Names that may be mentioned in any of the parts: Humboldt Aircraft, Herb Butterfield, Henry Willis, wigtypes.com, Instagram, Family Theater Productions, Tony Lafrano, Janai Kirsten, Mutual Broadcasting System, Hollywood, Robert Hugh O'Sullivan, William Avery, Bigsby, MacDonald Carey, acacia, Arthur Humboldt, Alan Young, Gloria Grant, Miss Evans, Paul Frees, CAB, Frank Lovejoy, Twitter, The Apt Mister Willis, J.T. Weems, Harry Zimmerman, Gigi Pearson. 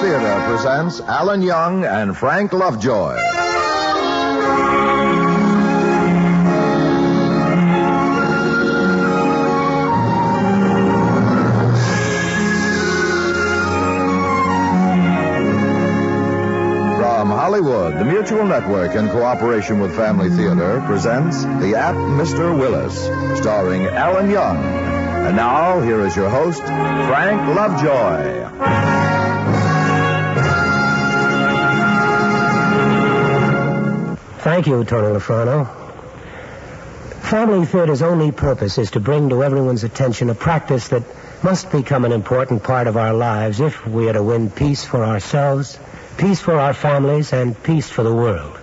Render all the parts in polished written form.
Theater presents Alan Young and Frank Lovejoy. From Hollywood, the Mutual Network, in cooperation with Family Theater, presents The Apt Mr. Willis, starring Alan Young. And now, here is your host, Frank Lovejoy. Thank you, Tony Lafrano. Family Theater's only purpose is to bring to everyone's attention a practice that must become an important part of our lives if we are to win peace for ourselves, peace for our families, and peace for the world.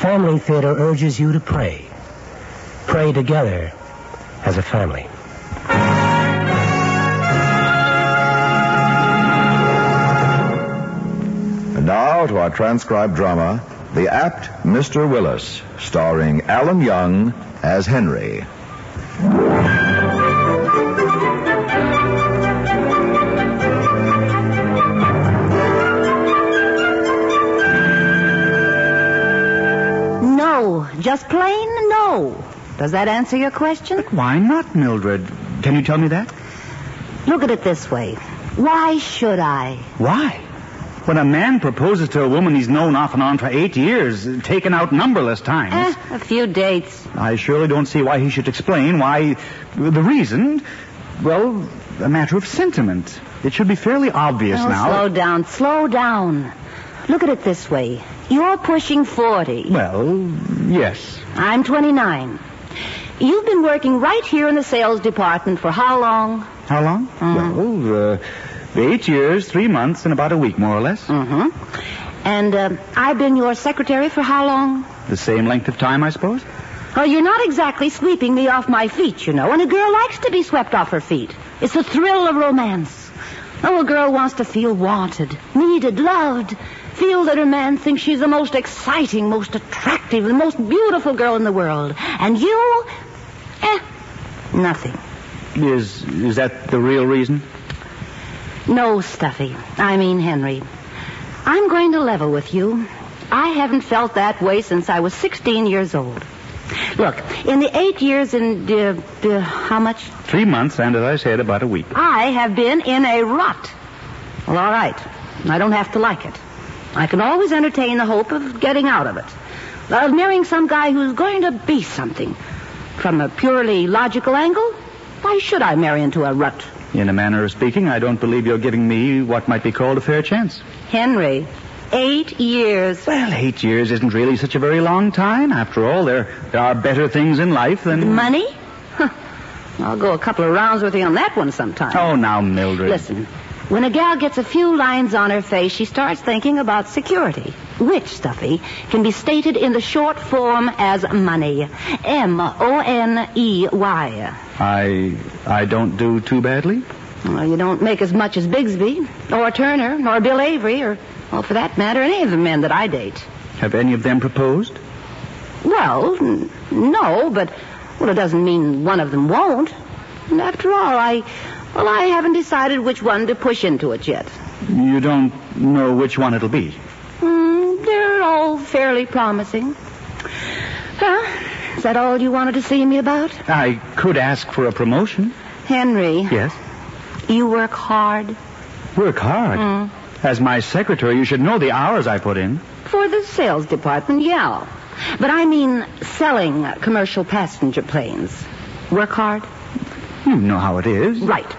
Family Theater urges you to pray. Pray together as a family. And now to our transcribed drama, The Apt Mr. Willis, starring Alan Young as Henry. No, just plain no. Does that answer your question? But why not, Mildred? Can you tell me that? Look at it this way. Why should I? Why? When a man proposes to a woman he's known off and on for 8 years, taken out numberless times... A few dates. I surely don't see why he should explain why... The reason... Well, a matter of sentiment. It should be fairly obvious now. Slow down. Look at it this way. You're pushing 40. Well, yes. I'm 29. You've been working right here in the sales department for how long? How long? Mm-hmm. Well, 8 years, 3 months, and about a week, more or less. Mm-hmm. And I've been your secretary for how long? The same length of time, I suppose. Well, you're not exactly sweeping me off my feet, you know, and a girl likes to be swept off her feet. It's the thrill of romance. Oh, a girl wants to feel wanted, needed, loved, feel that her man thinks she's the most exciting, most attractive, the most beautiful girl in the world. And you, nothing. Is that the real reason? No, Stuffy. I mean, Henry. I'm going to level with you. I haven't felt that way since I was 16 years old. Look, in the 8 years and... how much? 3 months, and as I said, about a week. I have been in a rut. Well, all right. I don't have to like it. I can always entertain the hope of getting out of it. Of marrying some guy who's going to be something. From a purely logical angle, why should I marry into a rut? In a manner of speaking, I don't believe you're giving me what might be called a fair chance. Henry, 8 years. Well, 8 years isn't really such a very long time. After all, there are better things in life than... Money? Huh. I'll go a couple of rounds with you on that one sometime. Oh, now, Mildred. Listen, when a gal gets a few lines on her face, she starts thinking about security, which, Stuffy, can be stated in the short form as money. M-O-N-E-Y. I don't do too badly? Well, you don't make as much as Bigsby, or Turner, nor Bill Avery, or, well, for that matter, any of the men that I date. Have any of them proposed? Well, no, but, well, it doesn't mean one of them won't. And after all, I haven't decided which one to push into it yet. You don't know which one it'll be? They're all fairly promising. Huh? Is that all you wanted to see me about? I could ask for a promotion. Henry. Yes? You work hard. Work hard? Mm. As my secretary, you should know the hours I put in. For the sales department, yeah. But I mean selling commercial passenger planes. Work hard? You know how it is. Right.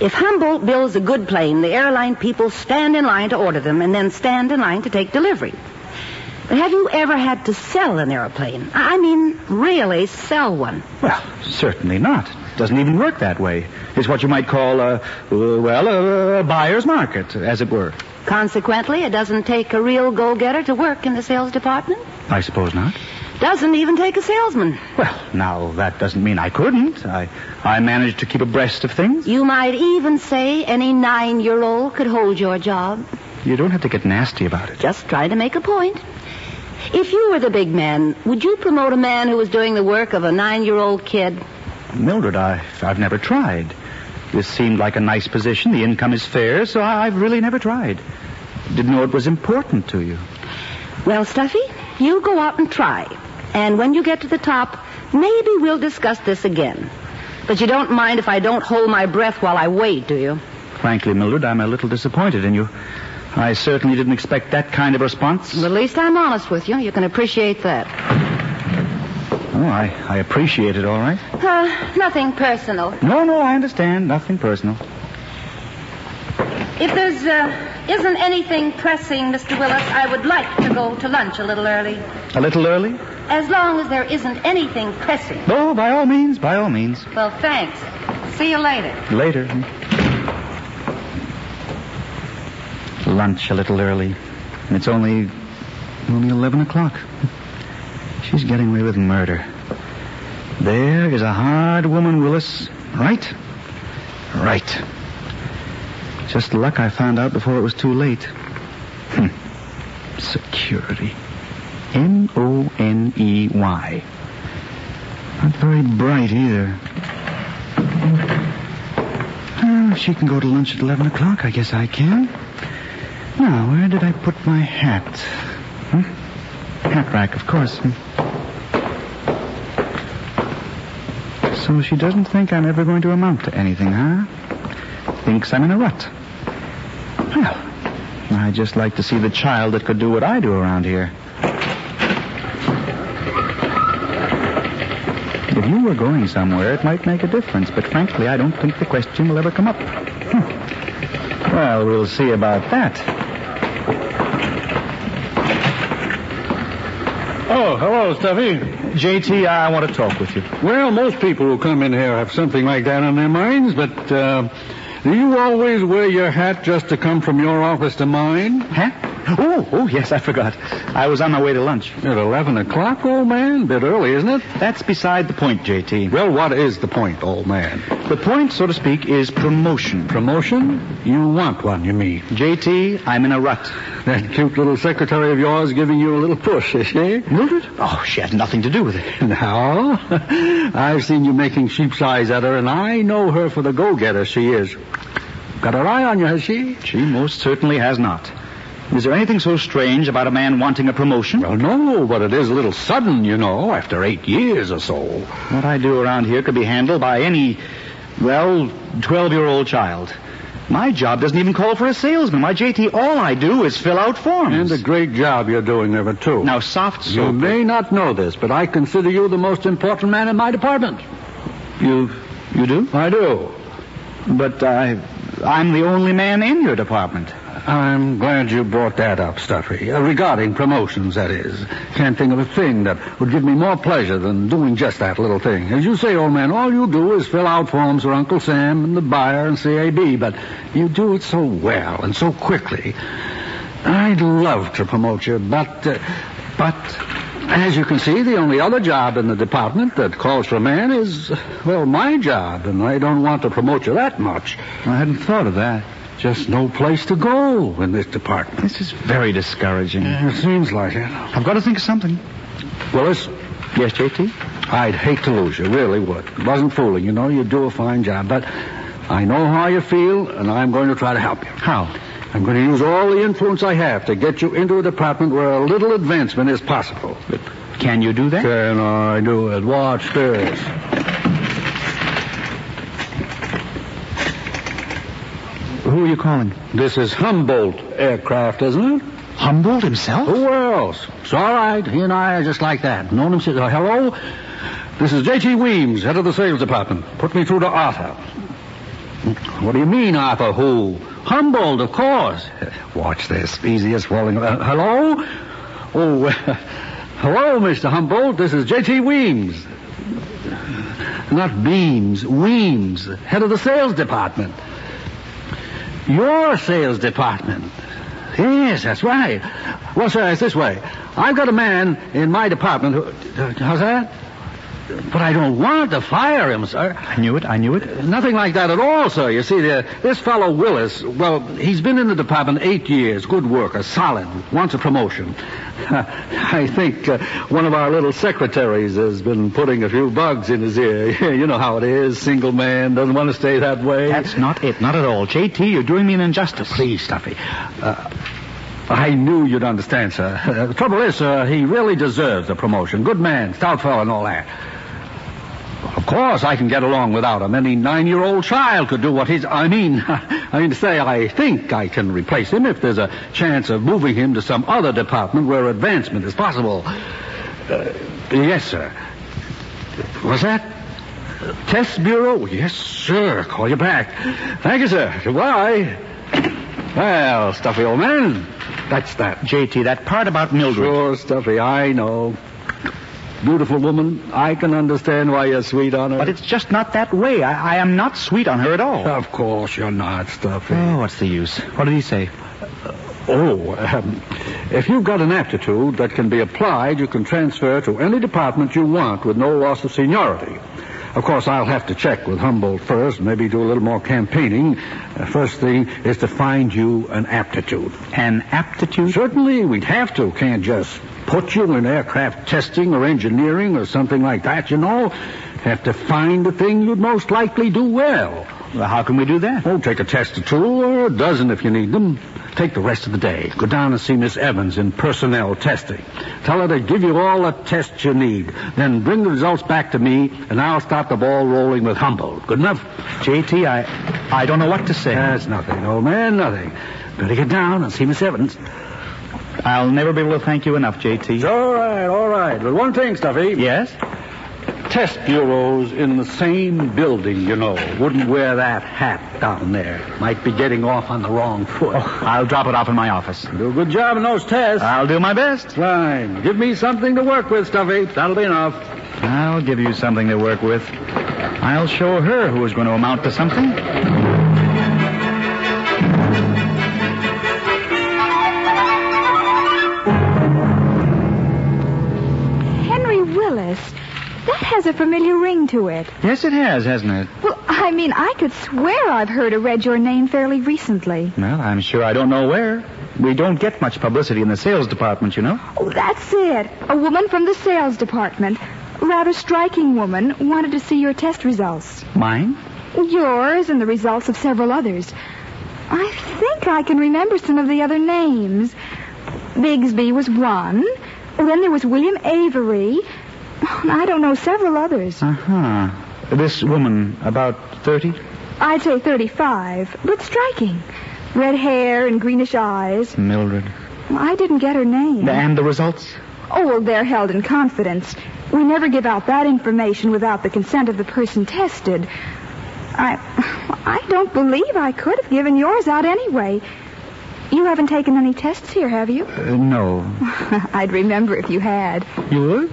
If Humboldt builds a good plane, the airline people stand in line to order them and then stand in line to take delivery. But have you ever had to sell an airplane? I mean, really sell one? Well, certainly not. It doesn't even work that way. It's what you might call a buyer's market, as it were. Consequently, it doesn't take a real go-getter to work in the sales department? I suppose not. Doesn't even take a salesman. Well, now, that doesn't mean I couldn't. I managed to keep abreast of things. You might even say any 9-year-old could hold your job. You don't have to get nasty about it. Just try to make a point. If you were the big man, would you promote a man who was doing the work of a 9-year-old kid? Mildred, I've never tried. This seemed like a nice position. The income is fair, so I've really never tried. Didn't know it was important to you. Well, Stuffy, you go out and try. And when you get to the top, maybe we'll discuss this again. But you don't mind if I don't hold my breath while I wait, do you? Frankly, Mildred, I'm a little disappointed in you. I certainly didn't expect that kind of response. Well, at least I'm honest with you. You can appreciate that. Oh, I appreciate it, all right. Nothing personal. No, I understand. Nothing personal. If there's isn't anything pressing, Mr. Willis, I would like to go to lunch a little early. A little early? As long as there isn't anything pressing. Oh, by all means, by all means. Well, thanks. See you later. Later. Lunch a little early. And it's only 11 o'clock. She's getting away with murder. There is a hard woman, Willis. Right? Right. Just luck I found out before it was too late. Security. Money. Not very bright either. Oh, she can go to lunch at 11 o'clock. I guess I can. Now, where did I put my hat? Hat rack, of course. So she doesn't think I'm ever going to amount to anything, huh? Thinks I'm in a rut. Well, I'd just like to see the child that could do what I do around here. If you were going somewhere, it might make a difference, but frankly, I don't think the question will ever come up. Well, we'll see about that. Oh, hello, Stuffy. J.T., I want to talk with you. Well, most people who come in here have something like that on their minds, but do you always wear your hat just to come from your office to mine? Hat? Oh, yes, I forgot. I was on my way to lunch. At 11 o'clock, old man? A bit early, isn't it? That's beside the point, J.T. Well, what is the point, old man? The point, so to speak, is promotion. Promotion? You want one, you mean? J.T., I'm in a rut. That cute little secretary of yours giving you a little push, is she? Mildred? Oh, she had nothing to do with it. No. I've seen you making sheep's eyes at her, and I know her for the go-getter she is. Got her eye on you, has she? She most certainly has not. Is there anything so strange about a man wanting a promotion? Well, no, but it is a little sudden, you know, after 8 years or so. What I do around here could be handled by any, 12-year-old child. My job doesn't even call for a salesman. My J.T., all I do is fill out forms. And a great job you're doing of it, too. Now, soft soap. You may not know this, but I consider you the most important man in my department. You do? I do. But I'm the only man in your department. I'm glad you brought that up, Stuffy. Regarding promotions, that is. Can't think of a thing that would give me more pleasure than doing just that little thing. As you say, old man, all you do is fill out forms for Uncle Sam and the buyer and CAB, but you do it so well and so quickly. I'd love to promote you, but as you can see, the only other job in the department that calls for a man is, well, my job, and I don't want to promote you that much. I hadn't thought of that. Just no place to go in this department. This is very discouraging. It seems like it. I've got to think of something. Willis? Yes, J.T.? I'd hate to lose you, really would. It wasn't fooling, you know. You do a fine job, but I know how you feel, and I'm going to try to help you. How? I'm going to use all the influence I have to get you into a department where a little advancement is possible. But can you do that? Can I do it? Watch this. Who are you calling? This is Humboldt Aircraft, isn't it? Humboldt himself? Who else? It's all right. He and I are just like that. Known him since... hello? This is J.T. Weems, head of the sales department. Put me through to Arthur. What do you mean, Arthur? Who? Humboldt, of course. Watch this. Easiest rolling... hello? Oh, hello, Mr. Humboldt. This is J.T. Weems. Not Beams. Weems, head of the sales department. Your sales department. Yes, that's right. Well, sir, it's this way. I've got a man in my department who... how's that? But I don't want to fire him, sir. I knew it. Nothing like that at all, sir. You see, this fellow Willis, well, he's been in the department 8 years. Good worker, solid, wants a promotion. I think one of our little secretaries has been putting a few bugs in his ear. You know how it is, single man, doesn't want to stay that way. That's not it, not at all. J.T., you're doing me an injustice. Please, Stuffy. I knew you'd understand, sir. The trouble is, sir, he really deserves a promotion. Good man, stout fellow and all that. Of course, I can get along without him. Any 9-year-old child could do what he's... I mean to say, I think I can replace him if there's a chance of moving him to some other department where advancement is possible. Yes, sir. Was that... Test Bureau? Yes, sir. Call you back. Thank you, sir. Goodbye. Well, Stuffy, old man, that's that. J.T., that part about Mildred. Sure, Stuffy, I know. Beautiful woman. I can understand why you're sweet on her. But it's just not that way. I am not sweet on her at all. Of course you're not, Stuffy. Oh, what's the use? What did he say? If you've got an aptitude that can be applied, you can transfer to any department you want with no loss of seniority. Of course, I'll have to check with Humboldt first, maybe do a little more campaigning. First thing is to find you an aptitude. An aptitude? Certainly, we'd have to. Can't just put you in aircraft testing or engineering or something like that, you know. Have to find the thing you'd most likely do well. Well, how can we do that? Oh, take a test or two, or a dozen if you need them. Take the rest of the day. Go down and see Miss Evans in personnel testing. Tell her to give you all the tests you need. Then bring the results back to me, and I'll start the ball rolling with Humboldt. Good enough? J.T., I don't know what to say. That's nothing, old man, nothing. Better get down and see Miss Evans. I'll never be able to thank you enough, J.T. All right. But one thing, Stuffy. Yes? Test bureaus in the same building, you know. Wouldn't wear that hat down there. Might be getting off on the wrong foot. Oh, I'll drop it off in my office. Do a good job in those tests. I'll do my best. Fine. Give me something to work with, Stuffy. That'll be enough. I'll give you something to work with. I'll show her who is going to amount to something. Has a familiar ring to it. Yes, it has, hasn't it? Well, I mean, I could swear I've heard or read your name fairly recently. Well, I'm sure I don't know where. We don't get much publicity in the sales department, you know. Oh, that's it. A woman from the sales department, rather striking woman, wanted to see your test results. Mine? Yours and the results of several others. I think I can remember some of the other names. Bigsby was one. Then there was William Avery... I don't know, several others. Uh-huh. This woman, about 30? I'd say 35, but striking. Red hair and greenish eyes. Mildred. I didn't get her name. And the results? Oh, well, they're held in confidence. We never give out that information without the consent of the person tested. I don't believe I could have given yours out anyway. You haven't taken any tests here, have you? No. I'd remember if you had. You would?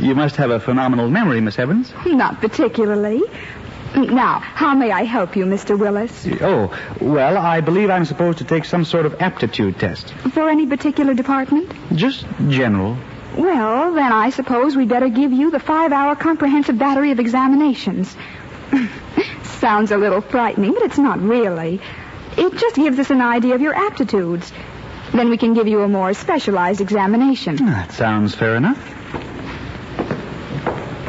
You must have a phenomenal memory, Miss Evans. Not particularly. Now, how may I help you, Mr. Willis? Oh, well, I believe I'm supposed to take some sort of aptitude test. For any particular department? Just general. Well, then I suppose we'd better give you the 5-hour comprehensive battery of examinations. Sounds a little frightening, but it's not really. It just gives us an idea of your aptitudes. Then we can give you a more specialized examination. That sounds fair enough.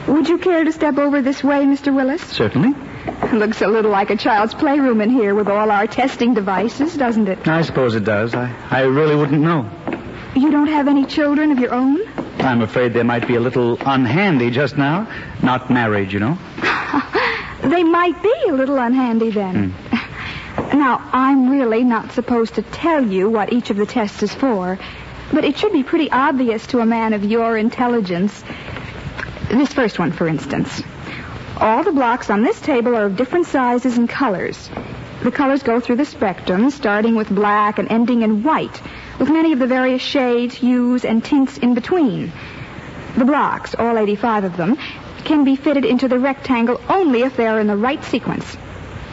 Would you care to step over this way, Mr. Willis? Certainly. It looks a little like a child's playroom in here with all our testing devices, doesn't it? I suppose it does. I really wouldn't know. You don't have any children of your own? I'm afraid they might be a little unhandy just now. Not married, you know. They might be a little unhandy then. Mm. Now, I'm really not supposed to tell you what each of the tests is for, but it should be pretty obvious to a man of your intelligence. This first one, for instance. All the blocks on this table are of different sizes and colors. The colors go through the spectrum, starting with black and ending in white, with many of the various shades, hues, and tints in between. The blocks, all 85 of them, can be fitted into the rectangle only if they are in the right sequence.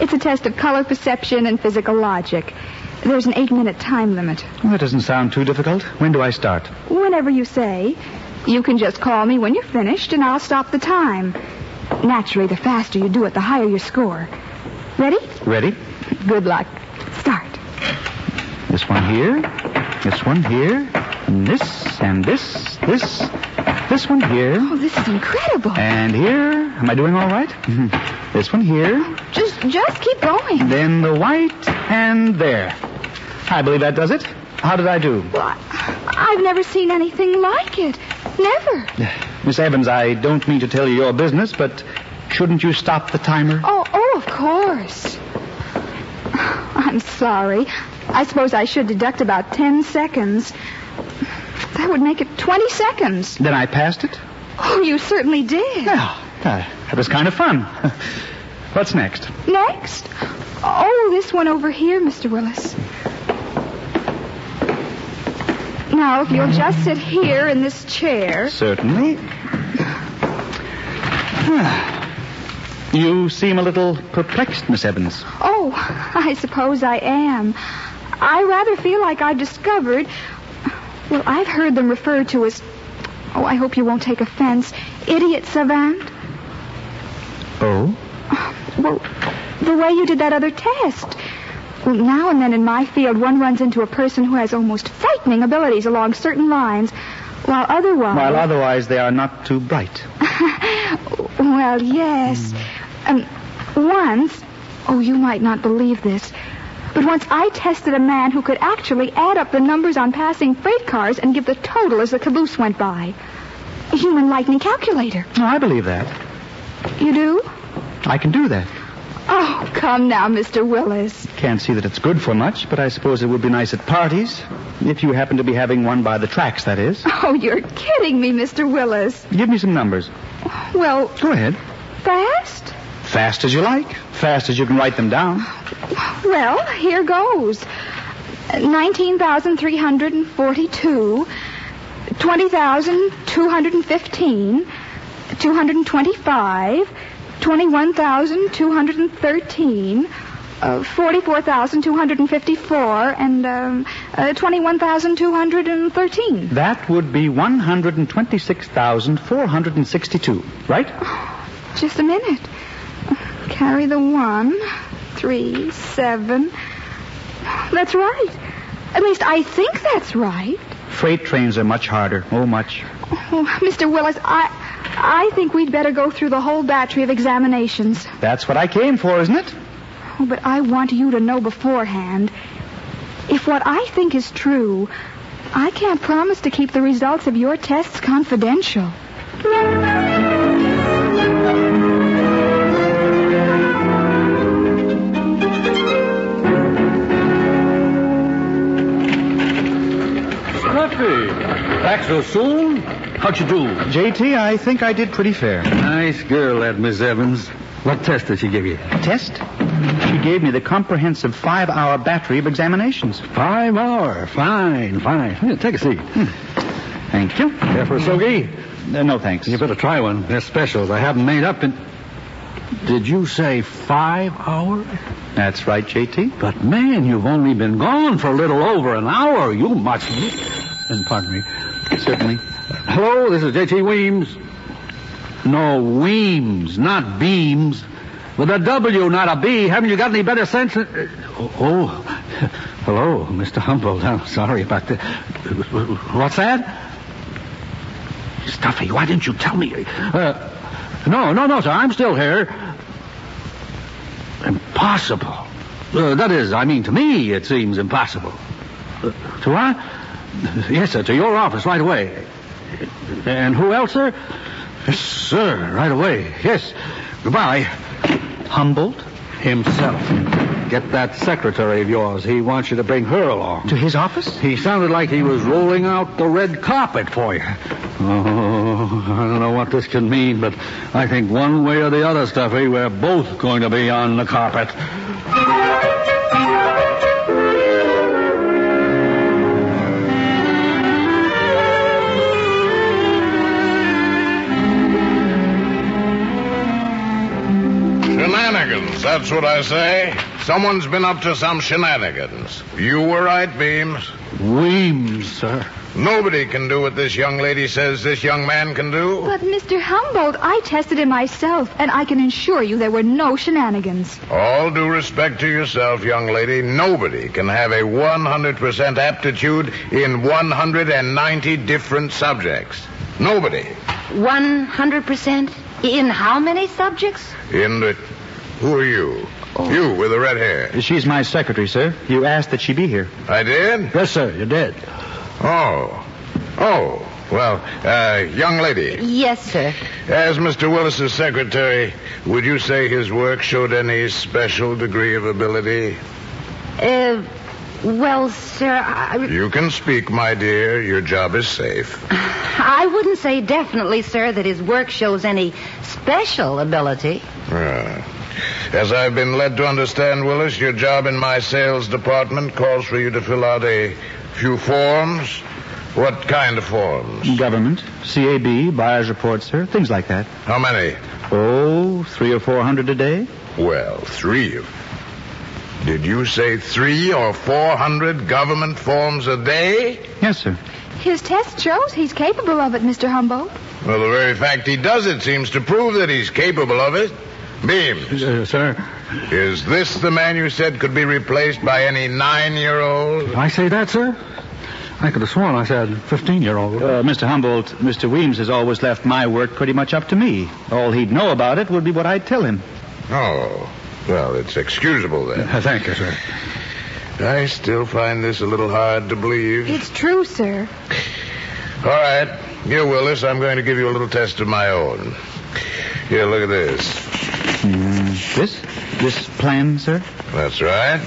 It's a test of color perception and physical logic. There's an 8-minute time limit. Well, that doesn't sound too difficult. When do I start? Whenever you say. You can just call me when you're finished, and I'll stop the time. Naturally, the faster you do it, the higher your score. Ready? Ready. Good luck. Start. This one here, this one here, and this one here. Oh, this is incredible. And here. Am I doing all right? This one here. Just keep going. Then the white, and there. I believe that does it. How did I do? Well, I've never seen anything like it. Never. Miss Evans, I don't mean to tell you your business, but shouldn't you stop the timer? Oh, of course. I'm sorry. I suppose I should deduct about 10 seconds. That would make it 20 seconds. Then I passed it? Oh, you certainly did. Yeah. That was kind of fun. What's next? Next? Oh, this one over here, Mr. Willis. Now, if you'll just sit here in this chair. Certainly. You seem a little perplexed, Miss Evans. Oh, I suppose I am. I rather feel like I've discovered... Well, I've heard them referred to as... Oh, I hope you won't take offense. Idiot savant. Oh? Well, the way you did that other test. Well, now and then in my field, one runs into a person who has almost frightening abilities along certain lines, while otherwise... While otherwise, they are not too bright. Well, yes. Once... Oh, you might not believe this. But once I tested a man who could actually add up the numbers on passing freight cars and give the total as the caboose went by. A human lightning calculator. Oh, I believe that. You do? I can do that. Oh, come now, Mr. Willis. Can't see that it's good for much, but I suppose it would be nice at parties. If you happen to be having one by the tracks, that is. Oh, you're kidding me, Mr. Willis. Give me some numbers. Well... Go ahead. Fast? Fast as you like. Fast as you can write them down. Well, here goes. 19,342... 20,215... 225, 21,213, 44,254, and 21,213. That would be 126,462, right? Oh, just a minute. Carry the 1, 3, 7. That's right. At least I think that's right. Freight trains are much harder. Oh, much. Oh, Mr. Willis, I think we'd better go through the whole battery of examinations. That's what I came for, isn't it? Oh, but I want you to know beforehand. If what I think is true, I can't promise to keep the results of your tests confidential. Scrappy, back so soon? How'd you do? J.T., I think I did pretty fair. Nice girl, that Miss Evans. What test did she give you? Test? She gave me the comprehensive 5-hour battery of examinations. 5-hour? Fine. Here, take a seat. Thank you. Care for a soggy? No, thanks. You better try one. They're specials. I haven't made up in... Did you say 5 hours? That's right, J.T. But, man, you've only been gone for a little over an hour. You must... And pardon me. Certainly. Hello, this is J.T. Weems. No, Weems, not Beams. With a W, not a B. Haven't you got any better sense? Hello, Mr. Humboldt. I'm sorry about that. What's that? Stuffy, why didn't you tell me? No, sir, I'm still here. Impossible. That is, I mean, to me, it seems impossible. To what? Yes, sir, to your office right away. And who else, sir? Yes, sir, right away. Yes. Goodbye. Humboldt? Himself. Get that secretary of yours. He wants you to bring her along. To his office? He sounded like he was rolling out the red carpet for you. Oh, I don't know what this can mean, but I think one way or the other, Stuffy, we're both going to be on the carpet. That's what I say. Someone's been up to some shenanigans. You were right, Beams. Weems, sir. Nobody can do what this young lady says this young man can do. But, Mr. Humboldt, I tested him myself, and I can assure you there were no shenanigans. All due respect to yourself, young lady, nobody can have a 100% aptitude in 190 different subjects. Nobody. 100% in how many subjects? In the... Who are you? Oh. You with the red hair. She's my secretary, sir. You asked that she be here. I did? Yes, sir, you did. Oh. Oh. Well, young lady. Yes, sir. As Mr. Willis's secretary, would you say his work showed any special degree of ability? Well, sir, You can speak, my dear. Your job is safe. I wouldn't say definitely, sir, that his work shows any special ability. As I've been led to understand, Willis, your job in my sales department calls for you to fill out a few forms. What kind of forms? Government, CAB, buyer's report, sir, things like that. How many? Oh, 300 or 400 a day. Well, Did you say 300 or 400 government forms a day? Yes, sir. His test shows he's capable of it, Mr. Humboldt. Well, the very fact he does it seems to prove that he's capable of it. Beams. Sir. Is this the man you said could be replaced by any 9-year-old? I say that, sir? I could have sworn I said 15-year-old. Mr. Humboldt, Mr. Weems has always left my work pretty much up to me. All he'd know about it would be what I'd tell him. Oh. Well, it's excusable then. Thank you, sir. I still find this a little hard to believe. It's true, sir. All right. Here, Willis, I'm going to give you a little test of my own. Here, look at this. This plan, sir? That's right.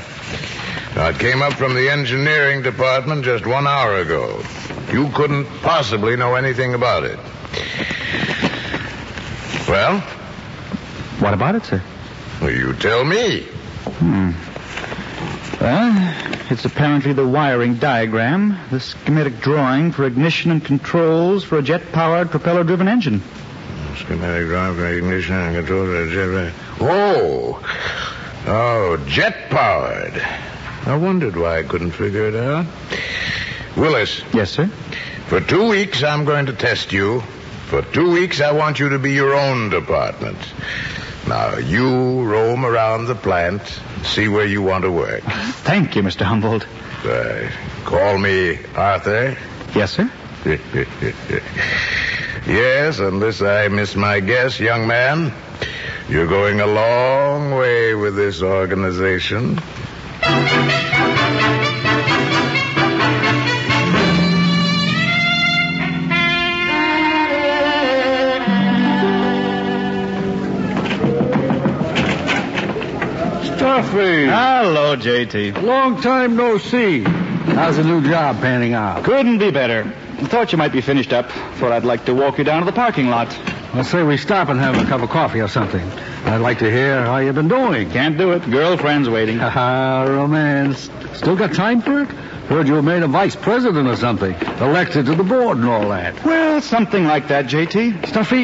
Now, it came up from the engineering department just 1 hour ago. You couldn't possibly know anything about it. Well? What about it, sir? Well, you tell me. Well, it's apparently the wiring diagram, the schematic drawing for ignition and controls for a jet-powered, propeller-driven engine. Schematic drive for ignition and control for a jet. Oh, jet-powered. I wondered why I couldn't figure it out. Willis. Yes, sir? For 2 weeks, I'm going to test you. For 2 weeks, I want you to be your own department. Now, you roam around the plant, see where you want to work. Thank you, Mr. Humboldt. Call me Arthur. Yes, sir? Yes, unless I miss my guess, young man. You're going a long way with this organization. Stuffy! Hello, J.T. Long time no see. How's the new job panning out? Couldn't be better. I thought you might be finished up, for I'd like to walk you down to the parking lot. I'll say we stop and have a cup of coffee or something. I'd like to hear how you've been doing. Can't do it. Girlfriend's waiting. Ha, romance. Still got time for it? Heard you were made a vice president or something. Elected to the board and all that. Well, something like that, J.T. Stuffy.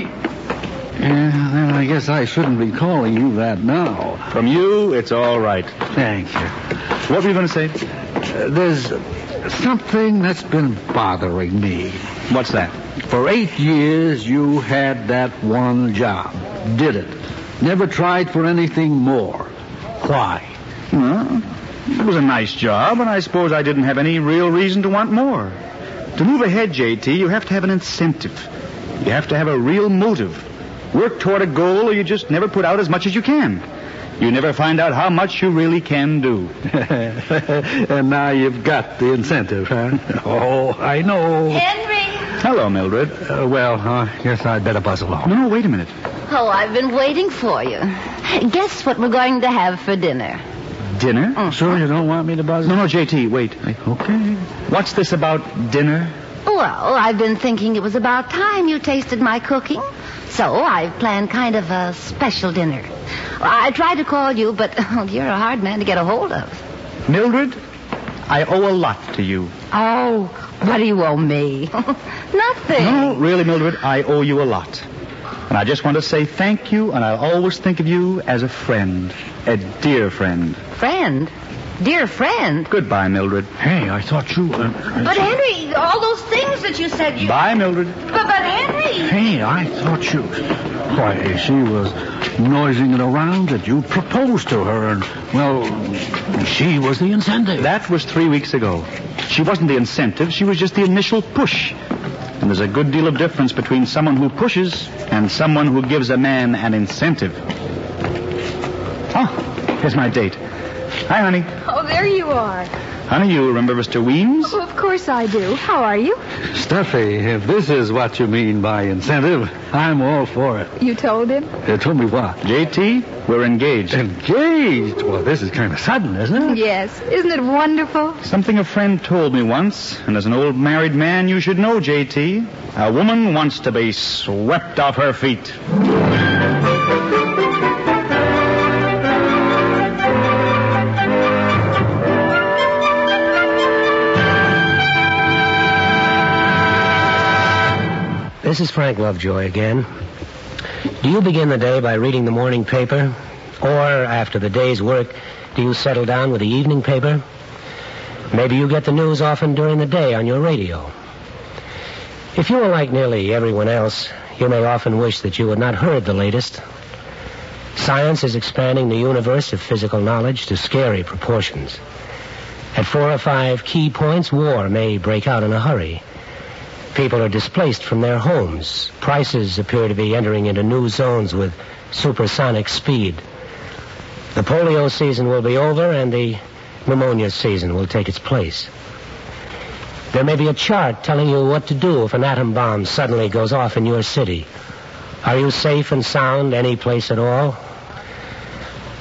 Yeah, then I guess I shouldn't be calling you that now. From you, it's all right. Thank you. What were you going to say? There's... something that's been bothering me. What's that? For 8 years, you had that one job. Did it. Never tried for anything more. Why? Well, it was a nice job, and I suppose I didn't have any real reason to want more. To move ahead, J.T., you have to have an incentive. You have to have a real motive. Work toward a goal, or you just never put out as much as you can. You never find out how much you really can do. And now you've got the incentive, huh? Oh, I know. Henry. Hello, Mildred. Yes, I'd better buzz along. No, wait a minute. Oh, I've been waiting for you. Guess what we're going to have for dinner. Dinner? Mm-hmm. Sure, you don't want me to buzz along? No, J.T., wait. Okay. What's this about dinner? Well, I've been thinking it was about time you tasted my cooking. So I've planned kind of a special dinner. I tried to call you, but you're a hard man to get a hold of. Mildred, I owe a lot to you. Oh, what do you owe me? Nothing. No, really, Mildred, I owe you a lot. And I just want to say thank you, and I'll always think of you as a friend. A dear friend. Friend? dear friend. Goodbye, Mildred. Hey, I thought you... But, Henry, all those things that you said you... Bye, Mildred. But, Henry... Hey, I thought you... Why, she was noising it around that you proposed to her, and, well, she was the incentive. That was 3 weeks ago. She wasn't the incentive. She was just the initial push. And there's a good deal of difference between someone who pushes and someone who gives a man an incentive. Oh, here's my date. Hi, honey. Oh, there you are. Honey, you remember Mr. Weems? Oh, of course I do. How are you? Stuffy, if this is what you mean by incentive, I'm all for it. You told him? They told me what? J.T., we're engaged. Engaged? Well, this is kind of sudden, isn't it? Yes. Isn't it wonderful? Something a friend told me once, and as an old married man, you should know, J.T., a woman wants to be swept off her feet. This is Frank Lovejoy again. Do you begin the day by reading the morning paper? Or, after the day's work, do you settle down with the evening paper? Maybe you get the news often during the day on your radio. If you were like nearly everyone else, you may often wish that you had not heard the latest. Science is expanding the universe of physical knowledge to scary proportions. At 4 or 5 key points, war may break out in a hurry. People are displaced from their homes. Prices appear to be entering into new zones with supersonic speed. The polio season will be over and the pneumonia season will take its place. There may be a chart telling you what to do if an atom bomb suddenly goes off in your city. Are you safe and sound any place at all?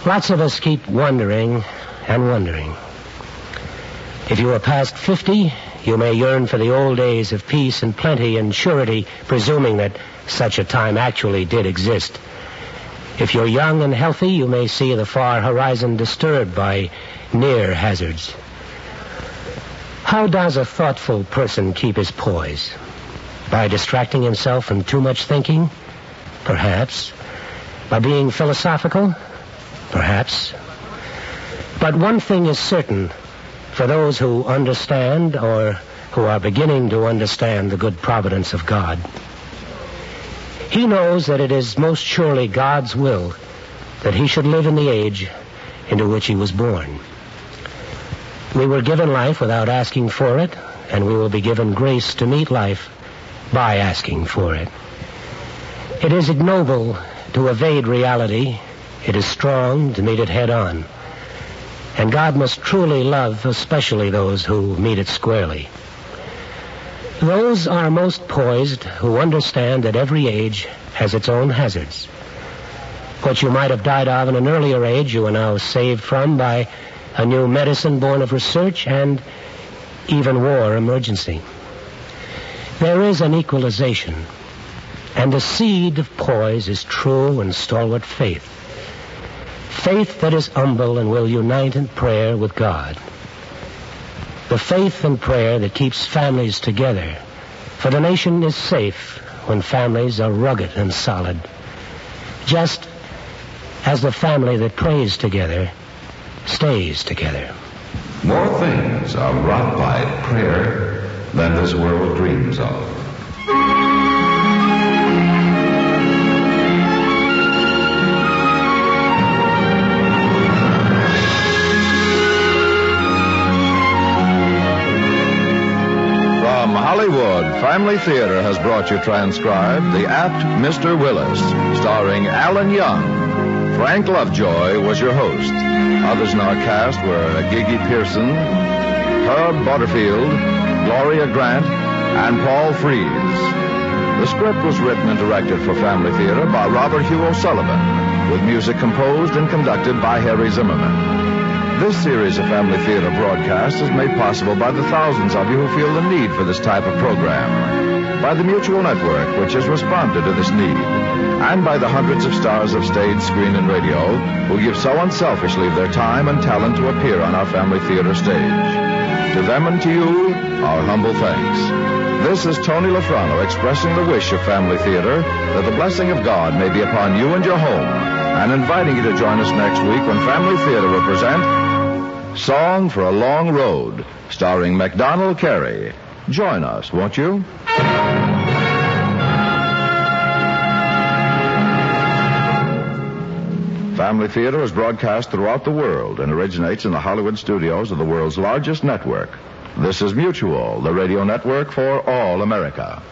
Lots of us keep wondering and wondering. If you are past 50... you may yearn for the old days of peace and plenty and surety, presuming that such a time actually did exist. If you're young and healthy, you may see the far horizon disturbed by near hazards. How does a thoughtful person keep his poise? By distracting himself from too much thinking? Perhaps. By being philosophical? Perhaps. But one thing is certain. For those who understand or who are beginning to understand the good providence of God, he knows that it is most surely God's will that he should live in the age into which he was born. We were given life without asking for it, and we will be given grace to meet life by asking for it. It is ignoble to evade reality. It is strong to meet it head on. And God must truly love especially those who meet it squarely. Those are most poised who understand that every age has its own hazards. What you might have died of in an earlier age, you are now saved from by a new medicine born of research and even war emergency. There is an equalization, and the seed of poise is true and stalwart faith. Faith that is humble and will unite in prayer with God. The faith and prayer that keeps families together. For the nation is safe when families are rugged and solid. Just as the family that prays together stays together. More things are wrought by prayer than this world dreams of. Hollywood Family Theater has brought you transcribed The Apt Mr. Willis, starring Alan Young. Frank Lovejoy was your host. Others in our cast were Gigi Pearson, Herb Butterfield, Gloria Grant, and Paul Frees. The script was written and directed for Family Theater by Robert Hugh O'Sullivan, with music composed and conducted by Harry Zimmerman. This series of Family Theater broadcasts is made possible by the thousands of you who feel the need for this type of program, by the Mutual Network, which has responded to this need, and by the hundreds of stars of stage, screen, and radio who give so unselfishly their time and talent to appear on our Family Theater stage. To them and to you, our humble thanks. This is Tony Lafrano expressing the wish of Family Theater that the blessing of God may be upon you and your home, and inviting you to join us next week when Family Theater will present Song for a Long Road, starring MacDonald Carey. Join us, won't you? Family Theater is broadcast throughout the world and originates in the Hollywood studios of the world's largest network. This is Mutual, the radio network for all America.